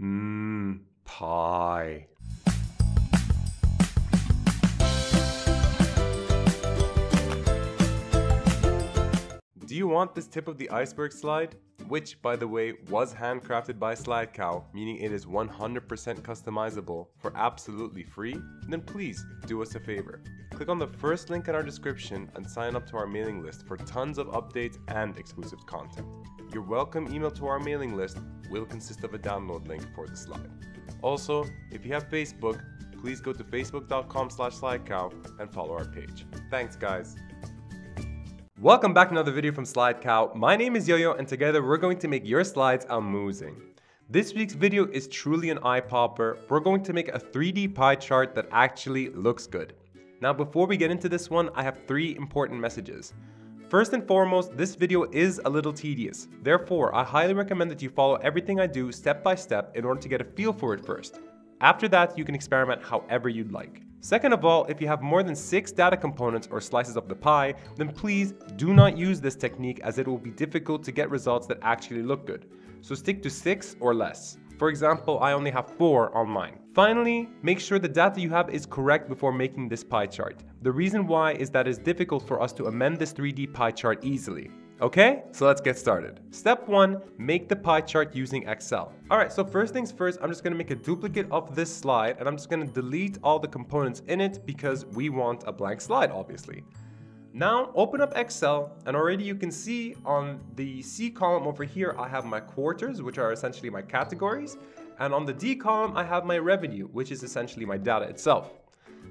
Pie. Do you want this tip of the iceberg slide? Which, by the way, was handcrafted by SlideCow, meaning it is 100% customizable for absolutely free? Then please do us a favor. Click on the first link in our description and sign up to our mailing list for tons of updates and exclusive content. Your welcome email to our mailing list will consist of a download link for the slide. Also, if you have Facebook, please go to facebook.com/slidecow and follow our page. Thanks, guys. Welcome back to another video from SlideCow. My name is Yo-Yo and together we're going to make your slides amazing. This week's video is truly an eye-popper. We're going to make a 3D pie chart that actually looks good. Now before we get into this one, I have three important messages. First and foremost, this video is a little tedious. Therefore, I highly recommend that you follow everything I do step by step in order to get a feel for it first. After that, you can experiment however you'd like. Second of all, if you have more than 6 data components or slices of the pie, then please do not use this technique as it will be difficult to get results that actually look good. So stick to 6 or less. For example, I only have 4 on mine. Finally, make sure the data you have is correct before making this pie chart. The reason why is that it's difficult for us to amend this 3D pie chart easily. Okay, so let's get started. Step 1, make the pie chart using Excel. All right, so first things first, I'm just gonna make a duplicate of this slide and I'm just gonna delete all the components in it because we want a blank slide, obviously. Now open up Excel and already you can see on the C column over here, I have my quarters, which are essentially my categories. And on the D column, I have my revenue, which is essentially my data itself.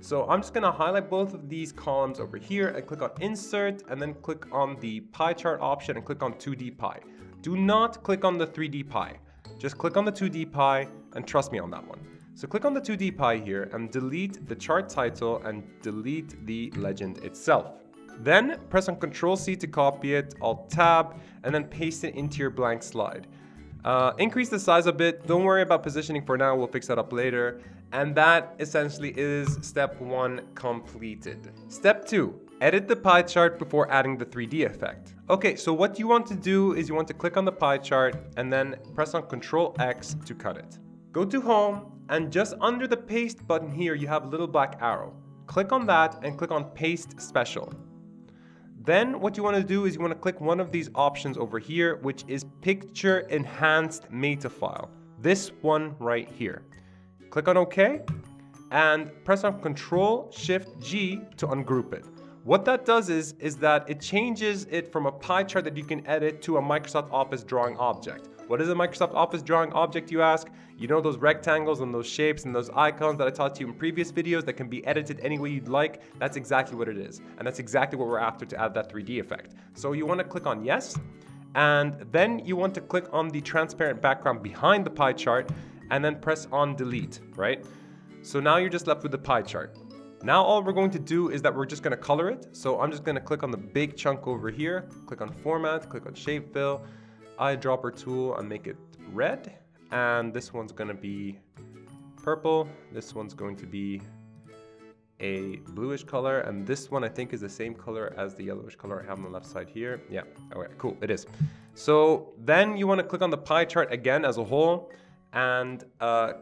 So I'm just gonna highlight both of these columns over here and click on insert and then click on the pie chart option and click on 2D pie. Do not click on the 3D pie. Just click on the 2D pie and trust me on that one. So click on the 2D pie here and delete the chart title and delete the legend itself. Then press on Ctrl+C to copy it, Alt+Tab, and then paste it into your blank slide. Increase the size a bit. Don't worry about positioning for now. We'll fix that up later. And that essentially is step 1 completed. Step 2, edit the pie chart before adding the 3D effect. Okay, so what you want to do is you want to click on the pie chart and then press on Ctrl+X to cut it. Go to home and just under the paste button here, you have a little black arrow. Click on that and click on paste special. Then what you want to do is you want to click one of these options over here, which is Picture Enhanced Meta File. This one right here. Click on OK and press on Ctrl+Shift+G to ungroup it. What that does is that it changes it from a pie chart that you can edit to a Microsoft Office drawing object. What is a Microsoft Office drawing object, you ask? You know, those rectangles and those shapes and those icons that I taught you in previous videos that can be edited any way you'd like? That's exactly what it is. And that's exactly what we're after to add that 3D effect. So you want to click on yes, and then you want to click on the transparent background behind the pie chart and then press on delete, right? So now you're just left with the pie chart. Now all we're going to do is that we're just going to color it. So I'm just going to click on the big chunk over here, click on format, click on shape fill, eyedropper tool and make it red, and this one's gonna be purple, this one's going to be a bluish color, and this one I think is the same color as the yellowish color I have on the left side here. Yeah, okay, cool, it is. So then you want to click on the pie chart again as a whole and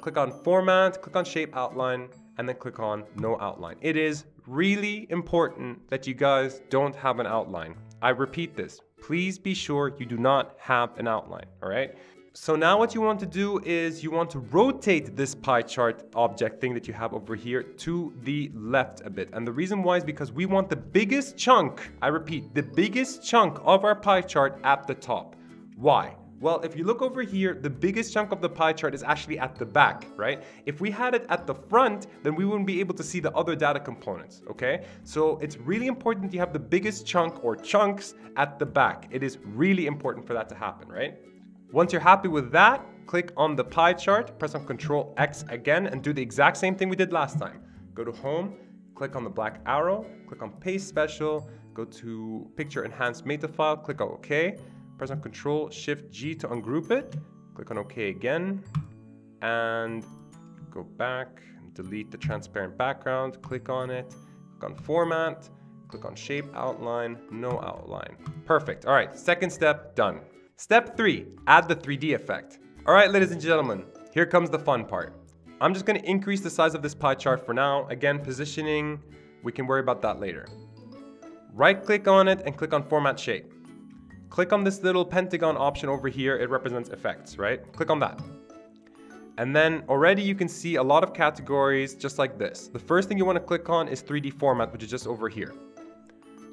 click on format, click on shape outline, and then click on no outline. It is really important that you guys don't have an outline. I repeat this. Please be sure you do not have an outline, all right? So now what you want to do is you want to rotate this pie chart object thing that you have over here to the left a bit. And the reason why is because we want the biggest chunk, I repeat, the biggest chunk of our pie chart at the top. Why? Well, if you look over here, the biggest chunk of the pie chart is actually at the back, right? If we had it at the front, then we wouldn't be able to see the other data components, okay? So it's really important you have the biggest chunk or chunks at the back. It is really important for that to happen, right? Once you're happy with that, click on the pie chart, press on Ctrl+X again, and do the exact same thing we did last time. Go to home, click on the black arrow, click on paste special, go to picture enhanced meta file, click on okay. Press on Ctrl+Shift+G to ungroup it, click on OK again, and go back and delete the transparent background, click on it, click on format, click on shape outline, no outline. Perfect, all right, second step done. Step 3, add the 3D effect. All right, ladies and gentlemen, Here comes the fun part. I'm just gonna increase the size of this pie chart for now. Again, positioning, we can worry about that later. Right click on it and click on Format Shape. Click on this little pentagon option over here. It represents effects, right? Click on that. And then already you can see a lot of categories just like this. The first thing you wanna click on is 3D format, which is just over here.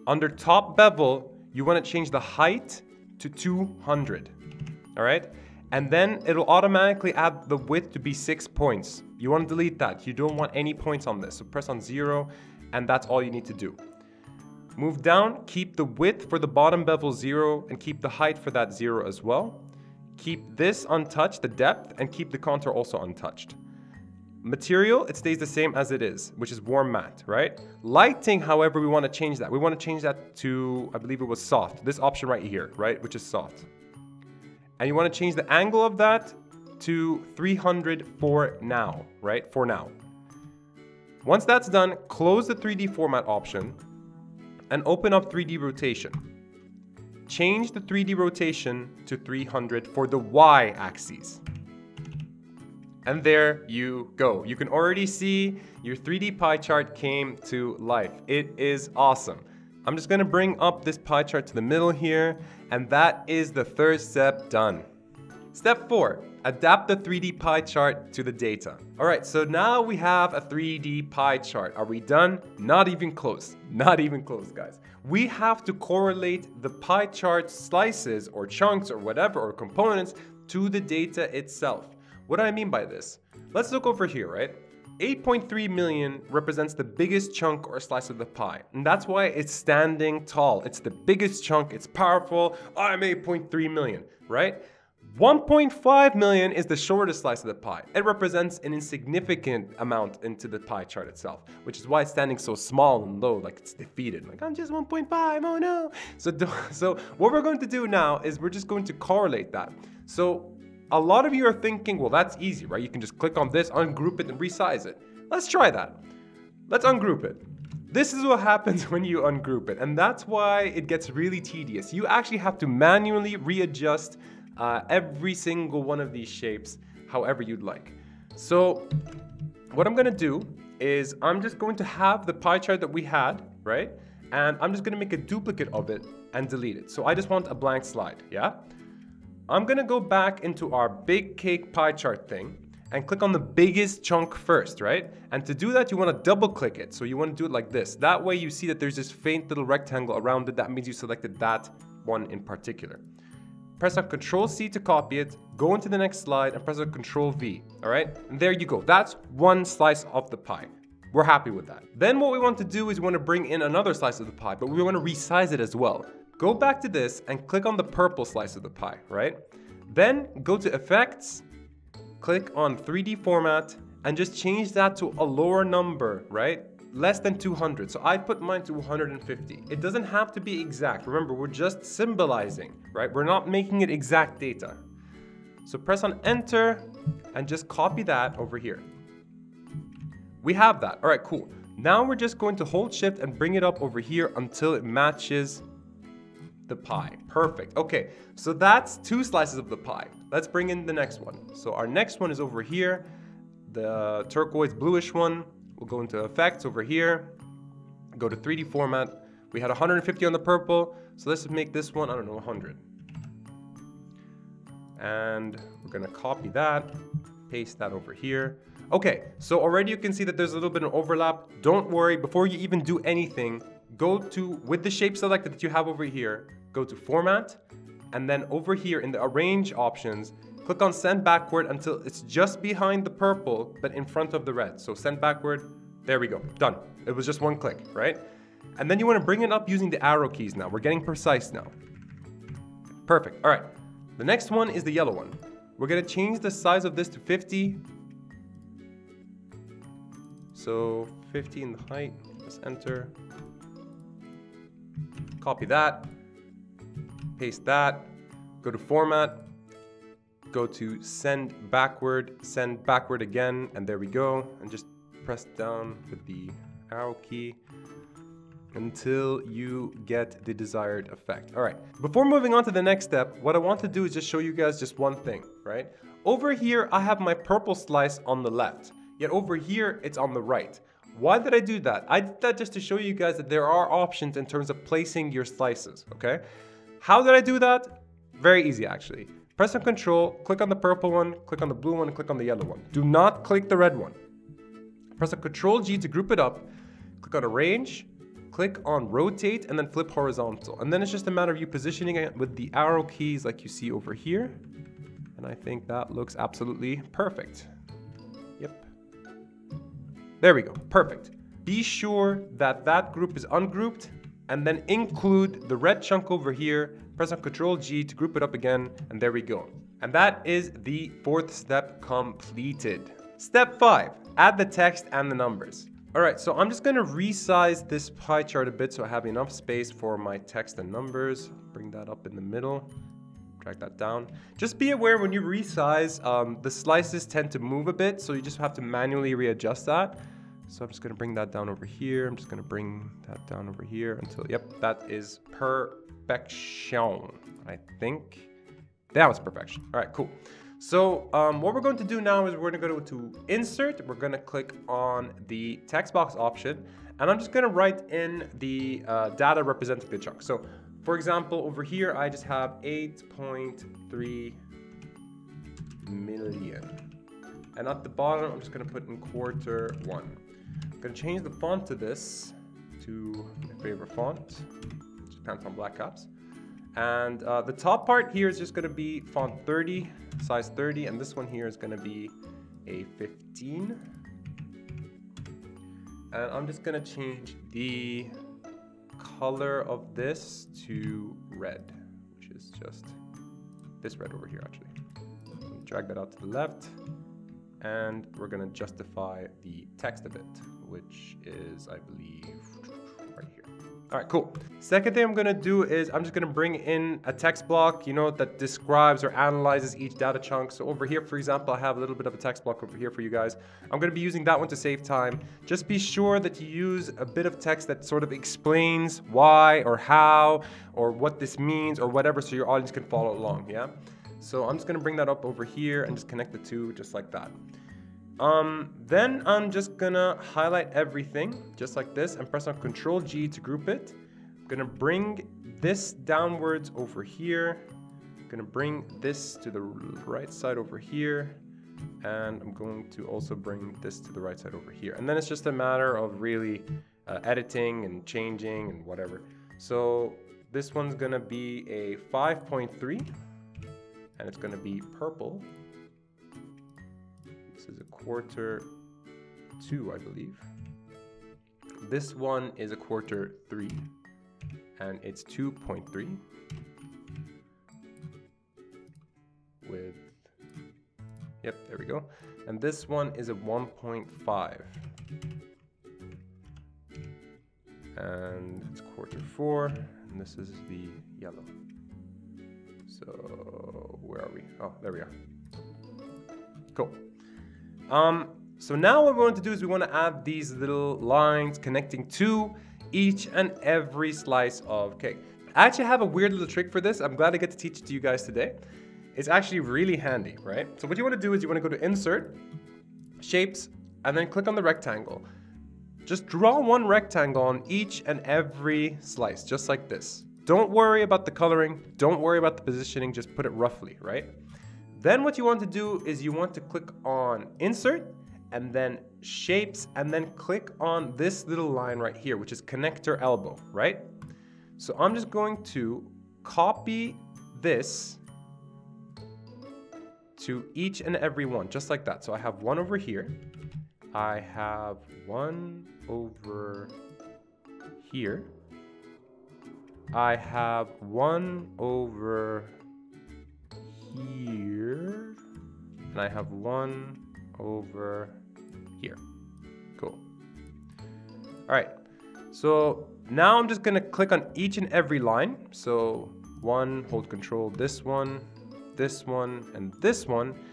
Under top bevel, you wanna change the height to 200, all right? And then it'll automatically add the width to be 6 points. You wanna delete that. You don't want any points on this. So press on 0 and that's all you need to do. Move down, keep the width for the bottom bevel 0 and keep the height for that 0 as well. Keep this untouched, the depth, and keep the contour also untouched. Material, it stays the same as it is, which is warm matte, right? Lighting, however, we wanna change that. We wanna change that to, I believe it was soft, this option right here, right, which is soft. And you wanna change the angle of that to 300 for now, right, for now. Once that's done, close the 3D format option and open up 3D rotation. Change the 3D rotation to 300 for the y-axis. And there you go. You can already see your 3D pie chart came to life. It is awesome. I'm just gonna bring up this pie chart to the middle here, and that is the third step done. Step 4, adapt the 3D pie chart to the data. All right, so now we have a 3D pie chart. Are we done? Not even close. Not even close, guys. We have to correlate the pie chart slices or chunks or whatever or components to the data itself. What do I mean by this? Let's look over here, right? 8.3 million represents the biggest chunk or slice of the pie. And that's why it's standing tall. It's the biggest chunk, it's powerful. I'm 8.3 million, right? 1.5 million is the shortest slice of the pie. It represents an insignificant amount into the pie chart itself, which is why it's standing so small and low, like it's defeated. Like, I'm just 1.5, oh no. So what we're going to do now is we're just going to correlate that. So a lot of you are thinking, well, that's easy, right? You can just click on this, ungroup it, and resize it. Let's try that. Let's ungroup it. This is what happens when you ungroup it, and that's why it gets really tedious. You actually have to manually readjust every single one of these shapes however you'd like. So what I'm gonna do is I'm just going to have the pie chart that we had, right? And I'm just gonna make a duplicate of it and delete it. So I just want a blank slide, yeah? I'm gonna go back into our big cake pie chart thing and click on the biggest chunk first, right? And to do that, you wanna double click it. So you wanna do it like this. That way you see that there's this faint little rectangle around it. That means you selected that one in particular. Press on Control C to copy it, go into the next slide and press on Control V, all right? And there you go, that's one slice of the pie. We're happy with that. Then what we want to do is we want to bring in another slice of the pie, but we want to resize it as well. Go back to this and click on the purple slice of the pie, right? Then go to Effects, click on 3D Format and just change that to a lower number, right? Less than 200, so I'd put mine to 150. It doesn't have to be exact. Remember, we're just symbolizing, right? We're not making it exact data. So press on enter and just copy that over here. We have that, all right, cool. Now we're just going to hold shift and bring it up over here until it matches the pie, perfect. Okay, so that's two slices of the pie. Let's bring in the next one. So our next one is over here, the turquoise bluish one. We'll go into effects over here, go to 3D format. We had 150 on the purple, so let's make this one, I don't know, 100. And we're gonna copy that, paste that over here. Okay, so already you can see that there's a little bit of overlap. Don't worry, before you even do anything, go to, with the shape selected that you have over here, go to format, and then over here in the arrange options, click on send backward until it's just behind the purple, but in front of the red. So send backward, there we go, done. It was just one click, right? And then you wanna bring it up using the arrow keys now. We're getting precise now. Perfect, all right. The next one is the yellow one. We're gonna change the size of this to 50. So 50 in the height, let's enter. Copy that, paste that, go to format, go to send backward again, and there we go. And just press down with the arrow key until you get the desired effect. All right, before moving on to the next step, what I want to do is just show you guys just one thing, right? Over here, I have my purple slice on the left, yet over here, it's on the right. Why did I do that? I did that just to show you guys that there are options in terms of placing your slices, okay? How did I do that? Very easy, actually. Press on Control, click on the purple one, click on the blue one, and click on the yellow one. Do not click the red one. Press on Control-G to group it up, click on Arrange, click on Rotate, and then flip horizontal. And then it's just a matter of you positioning it with the arrow keys like you see over here. And I think that looks absolutely perfect. Yep. There we go, perfect. Be sure that that group is ungrouped, and then include the red chunk over here. Press on Control-G to group it up again, and there we go. And that is the fourth step completed. Step 5, add the text and the numbers. All right, so I'm just gonna resize this pie chart a bit so I have enough space for my text and numbers. Bring that up in the middle, drag that down. Just be aware when you resize, the slices tend to move a bit, so you just have to manually readjust that. So I'm just gonna bring that down over here. I'm just gonna bring that down over here until, yep, that is perfection, I think. That was perfection. All right, cool. So what we're going to do now is we're gonna go to Insert. We're gonna click on the text box option, and I'm just gonna write in the data representing the chunk. So for example, over here, I just have 8.3 million. And at the bottom, I'm just gonna put in quarter one. I'm gonna change the font to this, to my favorite font, which is Pantone Black Caps. And the top part here is just gonna be font 30, size 30, and this one here is gonna be a 15. And I'm just gonna change the color of this to red, which is just this red over here, actually. Drag that out to the left. And we're gonna justify the text of it, which is, I believe, right here. All right, cool. Second thing I'm gonna do is I'm just gonna bring in a text block, you know, that describes or analyzes each data chunk. So over here, for example, I have a little bit of a text block over here for you guys. I'm gonna be using that one to save time. Just be sure that you use a bit of text that sort of explains why or how or what this means or whatever, so your audience can follow along, yeah? So I'm just gonna bring that up over here and just connect the two just like that. Then I'm just gonna highlight everything just like this and press on Control-G to group it. I'm gonna bring this downwards over here. I'm gonna bring this to the right side over here. And I'm going to also bring this to the right side over here. And then it's just a matter of really editing and changing and whatever. So this one's gonna be a 5.3. And it's gonna be purple. This is a quarter two, I believe. This one is a quarter three, and it's 2.3 with, yep, there we go. And this one is a 1.5. And it's quarter four, and this is the yellow. So where are we? Oh, there we are. Cool. So now what we want to do is we want to add these little lines connecting to each and every slice of cake. I actually have a weird little trick for this. I'm glad I get to teach it to you guys today. It's actually really handy, right? So what you want to do is you want to go to Insert, Shapes, and then click on the rectangle. Just draw one rectangle on each and every slice, just like this. Don't worry about the coloring, don't worry about the positioning, just put it roughly, right? Then what you want to do is you want to click on Insert, and then Shapes, and then click on this little line right here, which is connector elbow, right? So I'm just going to copy this to each and every one, just like that. So I have one over here, I have one over here, I have one over here, and I have one over here. Cool. All right, so now I'm just gonna click on each and every line. So one, hold Control, this one, and this one.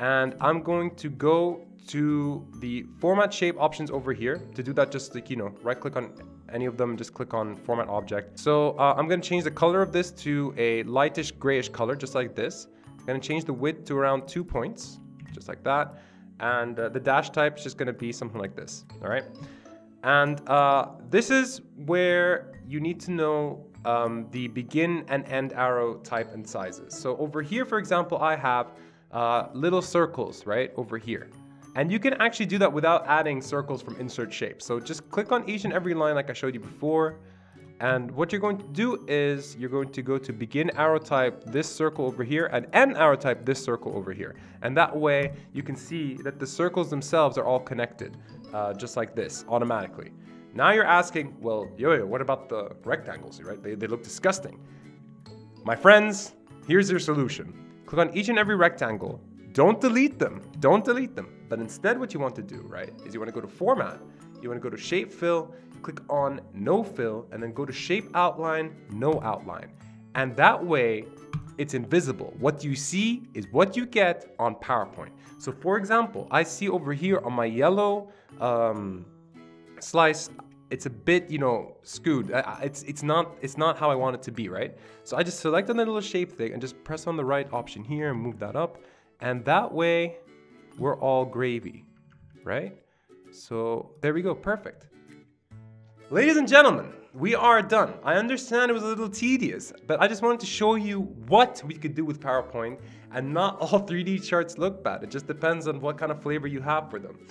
And I'm going to go to the format shape options over here. To do that, just like, you know, right click on any of them, just click on format object. So I'm gonna change the color of this to a lightish grayish color, just like this. I'm going to change the width to around 2 points, just like that. And the dash type is just going to be something like this. All right. And this is where you need to know the begin and end arrow type and sizes. So over here, for example, I have little circles right over here. And you can actually do that without adding circles from insert shape. So just click on each and every line like I showed you before. And what you're going to do is you're going to go to begin arrow type this circle over here and end arrow type this circle over here. And that way you can see that the circles themselves are all connected just like this automatically. Now you're asking, well, Yo-Yo, what about the rectangles, right? They look disgusting. My friends, here's your solution. Click on each and every rectangle. Don't delete them. Don't delete them. But instead what you want to do, right, is you want to go to format, you want to go to shape fill, click on no fill, and then go to shape outline, no outline. And that way it's invisible. What you see is what you get on PowerPoint. So for example, I see over here on my yellow slice, it's a bit, you know, skewed. It's not how I want it to be, right? So I just select on the little shape thing and just press on the right option here and move that up. And that way we're all gravy, right? So there we go, perfect. Ladies and gentlemen, we are done. I understand it was a little tedious, but I just wanted to show you what we could do with PowerPoint, and not all 3D charts look bad. It just depends on what kind of flavor you have for them.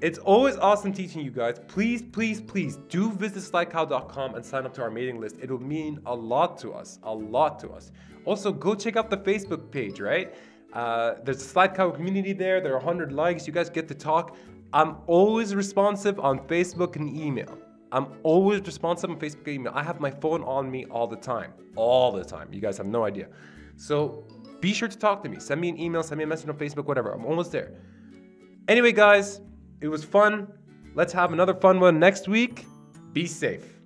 It's always awesome teaching you guys. Please, please, please do visit SlideCow.com and sign up to our mailing list. It'll mean a lot to us, a lot to us. Also, go check out the Facebook page, right? There's a SlideCow community there. There are 100 likes. You guys get to talk. I'm always responsive on Facebook and email. I'm always responsive on Facebook and email. I have my phone on me all the time. All the time. You guys have no idea. So be sure to talk to me. Send me an email, send me a message on Facebook, whatever. I'm almost there. Anyway, guys, it was fun. Let's have another fun one next week. Be safe.